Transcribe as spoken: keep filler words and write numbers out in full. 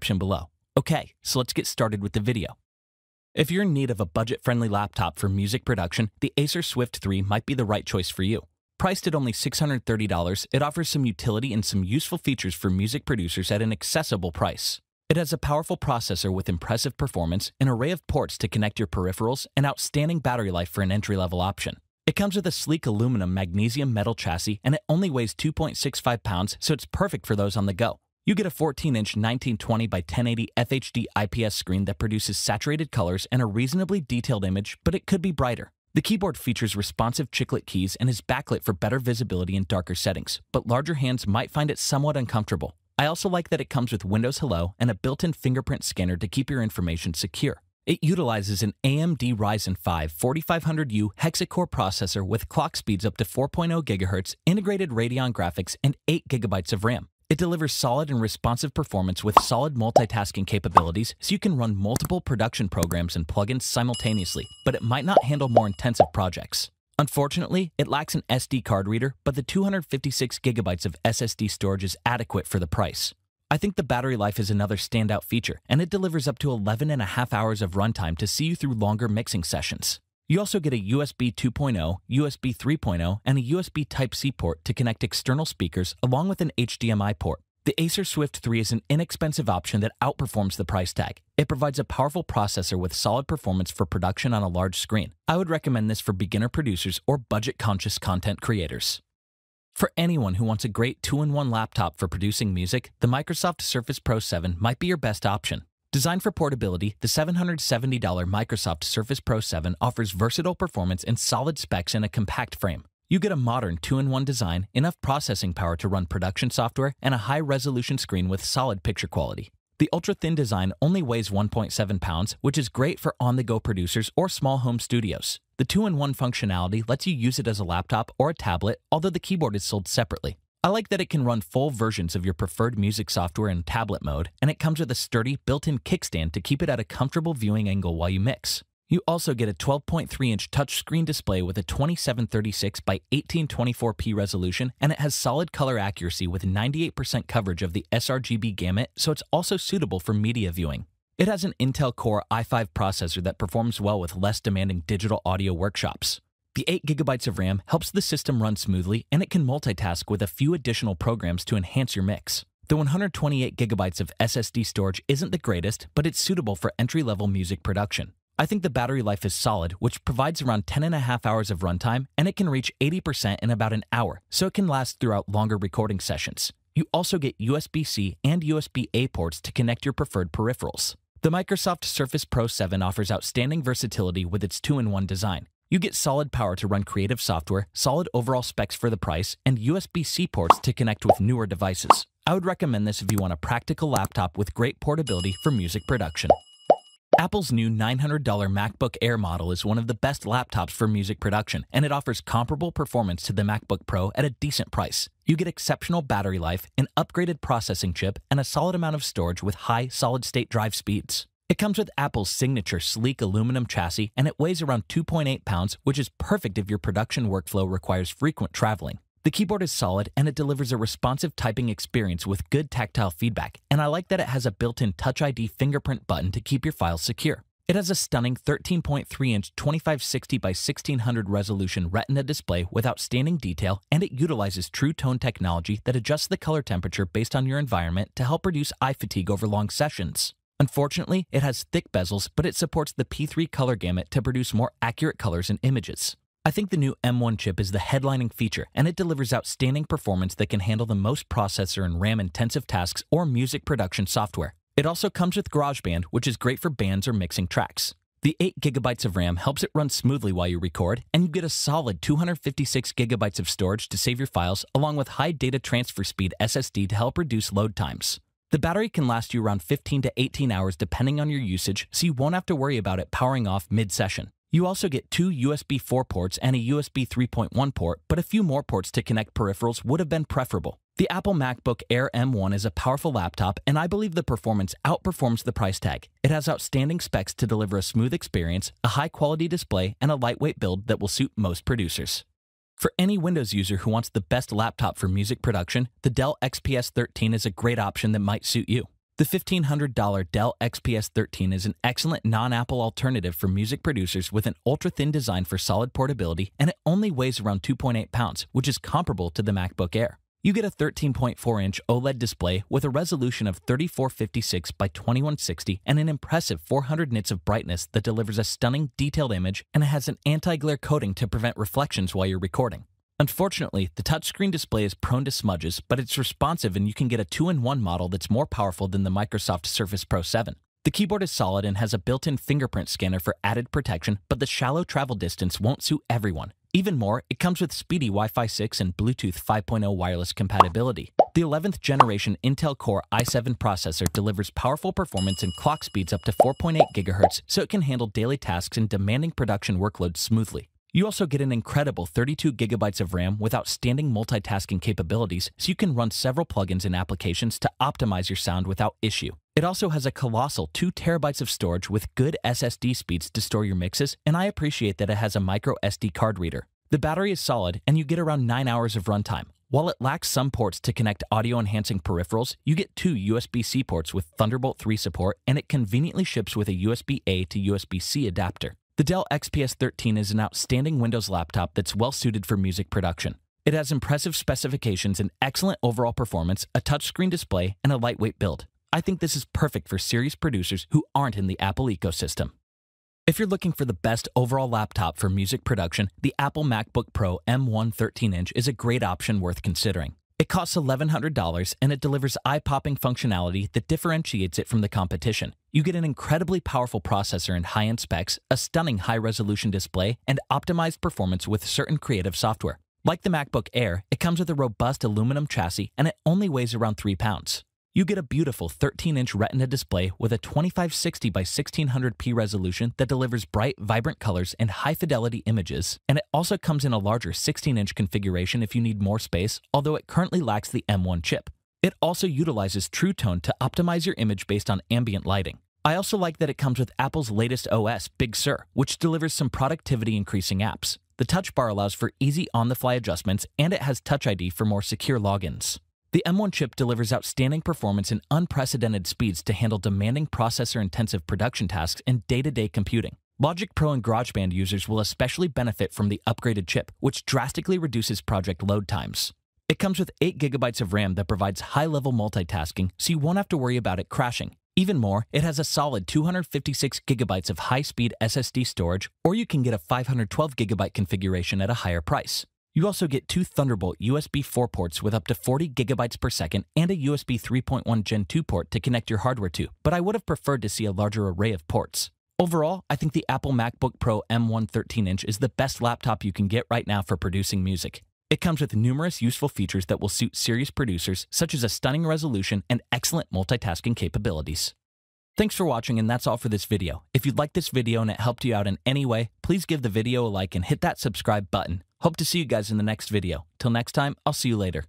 description below. Okay, so let's get started with the video. If you're in need of a budget-friendly laptop for music production, the Acer Swift three might be the right choice for you. Priced at only six hundred thirty dollars, it offers some utility and some useful features for music producers at an accessible price. It has a powerful processor with impressive performance, an array of ports to connect your peripherals, and outstanding battery life for an entry-level option. It comes with a sleek aluminum magnesium metal chassis, and it only weighs two point six five pounds, so it's perfect for those on the go. You get a fourteen inch nineteen twenty by ten eighty F H D I P S screen that produces saturated colors and a reasonably detailed image, but it could be brighter. The keyboard features responsive chiclet keys and is backlit for better visibility in darker settings, but larger hands might find it somewhat uncomfortable. I also like that it comes with Windows Hello and a built-in fingerprint scanner to keep your information secure. It utilizes an A M D Ryzen five forty-five hundred U hexa-core processor with clock speeds up to four point oh gigahertz, integrated Radeon graphics, and eight gigabytes of RAM. It delivers solid and responsive performance with solid multitasking capabilities, so you can run multiple production programs and plugins simultaneously, but it might not handle more intensive projects. Unfortunately, it lacks an S D card reader, but the two hundred fifty-six gigabytes of S S D storage is adequate for the price. I think the battery life is another standout feature, and it delivers up to eleven and a half hours of runtime to see you through longer mixing sessions. You also get a U S B two point oh, U S B three point oh, and a U S B Type-C port to connect external speakers, along with an H D M I port. The Acer Swift three is an inexpensive option that outperforms the price tag. It provides a powerful processor with solid performance for production on a large screen. I would recommend this for beginner producers or budget-conscious content creators. For anyone who wants a great two in one laptop for producing music, the Microsoft Surface Pro seven might be your best option. Designed for portability, the seven hundred seventy dollar Microsoft Surface Pro seven offers versatile performance and solid specs in a compact frame. You get a modern two in one design, enough processing power to run production software, and a high-resolution screen with solid picture quality. The ultra-thin design only weighs one point seven pounds, which is great for on-the-go producers or small home studios. The two in one functionality lets you use it as a laptop or a tablet, although the keyboard is sold separately. I like that it can run full versions of your preferred music software in tablet mode, and it comes with a sturdy, built-in kickstand to keep it at a comfortable viewing angle while you mix. You also get a twelve point three inch touchscreen display with a twenty-seven thirty-six by eighteen twenty-four p resolution, and it has solid color accuracy with ninety-eight percent coverage of the s R G B gamut, so it's also suitable for media viewing. It has an Intel Core i five processor that performs well with less demanding digital audio workshops. The eight gigabytes of RAM helps the system run smoothly, and it can multitask with a few additional programs to enhance your mix. The one hundred twenty-eight gigabytes of S S D storage isn't the greatest, but it's suitable for entry-level music production. I think the battery life is solid, which provides around ten and a half hours of runtime, and it can reach eighty percent in about an hour, so it can last throughout longer recording sessions. You also get U S B C and U S B A ports to connect your preferred peripherals. The Microsoft Surface Pro seven offers outstanding versatility with its two in one design. You get solid power to run creative software, solid overall specs for the price, and U S B C ports to connect with newer devices. I would recommend this if you want a practical laptop with great portability for music production. Apple's new nine hundred dollar MacBook Air model is one of the best laptops for music production, and it offers comparable performance to the MacBook Pro at a decent price. You get exceptional battery life, an upgraded processing chip, and a solid amount of storage with high solid-state drive speeds. It comes with Apple's signature sleek aluminum chassis, and it weighs around two point eight pounds, which is perfect if your production workflow requires frequent traveling. The keyboard is solid, and it delivers a responsive typing experience with good tactile feedback, and I like that it has a built-in Touch I D fingerprint button to keep your files secure. It has a stunning thirteen point three inch twenty-five sixty by sixteen hundred resolution Retina display with outstanding detail, and it utilizes True Tone technology that adjusts the color temperature based on your environment to help reduce eye fatigue over long sessions. Unfortunately, it has thick bezels, but it supports the P three color gamut to produce more accurate colors and images. I think the new M one chip is the headlining feature, and it delivers outstanding performance that can handle the most processor and RAM-intensive tasks or music production software. It also comes with GarageBand, which is great for bands or mixing tracks. The eight gigabytes of RAM helps it run smoothly while you record, and you get a solid two hundred fifty-six gigabytes of storage to save your files, along with high data transfer speed S S D to help reduce load times. The battery can last you around fifteen to eighteen hours depending on your usage, so you won't have to worry about it powering off mid-session. You also get two U S B four ports and a U S B three point one port, but a few more ports to connect peripherals would have been preferable. The Apple MacBook Air M one is a powerful laptop, and I believe the performance outperforms the price tag. It has outstanding specs to deliver a smooth experience, a high-quality display, and a lightweight build that will suit most producers. For any Windows user who wants the best laptop for music production, the Dell X P S thirteen is a great option that might suit you. The fifteen hundred dollar Dell X P S thirteen is an excellent non-Apple alternative for music producers with an ultra-thin design for solid portability, and it only weighs around two point eight pounds, which is comparable to the MacBook Air. You get a thirteen point four inch OLED display with a resolution of thirty-four fifty-six by twenty-one sixty and an impressive four hundred nits of brightness that delivers a stunning, detailed image, and it has an anti-glare coating to prevent reflections while you're recording. Unfortunately, the touchscreen display is prone to smudges, but it's responsive and you can get a two in one model that's more powerful than the Microsoft Surface Pro seven. The keyboard is solid and has a built-in fingerprint scanner for added protection, but the shallow travel distance won't suit everyone. Even more, it comes with speedy Wi-Fi six and Bluetooth five point oh wireless compatibility. The eleventh generation Intel Core i seven processor delivers powerful performance and clock speeds up to four point eight gigahertz, so it can handle daily tasks and demanding production workloads smoothly. You also get an incredible thirty-two gigabytes of RAM with outstanding multitasking capabilities, so you can run several plugins and applications to optimize your sound without issue. It also has a colossal two terabytes of storage with good S S D speeds to store your mixes, and I appreciate that it has a micro S D card reader. The battery is solid, and you get around nine hours of runtime. While it lacks some ports to connect audio-enhancing peripherals, you get two U S B C ports with Thunderbolt three support, and it conveniently ships with a U S B A to U S B C adapter. The Dell X P S thirteen is an outstanding Windows laptop that's well-suited for music production. It has impressive specifications and excellent overall performance, a touchscreen display, and a lightweight build. I think this is perfect for serious producers who aren't in the Apple ecosystem. If you're looking for the best overall laptop for music production, the Apple MacBook Pro M one thirteen inch is a great option worth considering. It costs eleven hundred dollars and it delivers eye-popping functionality that differentiates it from the competition. You get an incredibly powerful processor and high-end specs, a stunning high-resolution display, and optimized performance with certain creative software. Like the MacBook Air, it comes with a robust aluminum chassis and it only weighs around three pounds. You get a beautiful thirteen inch Retina display with a twenty-five sixty by sixteen hundred p resolution that delivers bright, vibrant colors and high-fidelity images, and it also comes in a larger sixteen inch configuration if you need more space, although it currently lacks the M one chip. It also utilizes True Tone to optimize your image based on ambient lighting. I also like that it comes with Apple's latest O S, Big Sur, which delivers some productivity-increasing apps. The touch bar allows for easy on-the-fly adjustments, and it has Touch I D for more secure logins. The M one chip delivers outstanding performance and unprecedented speeds to handle demanding processor-intensive production tasks and day-to-day computing. Logic Pro and GarageBand users will especially benefit from the upgraded chip, which drastically reduces project load times. It comes with eight gigabytes of RAM that provides high-level multitasking, so you won't have to worry about it crashing. Even more, it has a solid two hundred fifty-six gigabytes of high-speed S S D storage, or you can get a five hundred twelve gigabyte configuration at a higher price. You also get two Thunderbolt U S B four ports with up to forty gigabytes per second and a U S B three point one gen two port to connect your hardware to, but I would have preferred to see a larger array of ports. Overall, I think the Apple MacBook Pro M one thirteen inch is the best laptop you can get right now for producing music. It comes with numerous useful features that will suit serious producers, such as a stunning resolution and excellent multitasking capabilities. Thanks for watching, and that's all for this video. If you liked this video and it helped you out in any way, please give the video a like and hit that subscribe button. Hope to see you guys in the next video. Till next time, I'll see you later.